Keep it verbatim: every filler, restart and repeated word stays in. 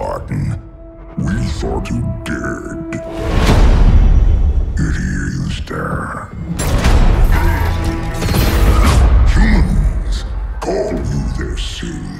forgotten. We thought you dead. Yet here you stand. Humans call you their sin.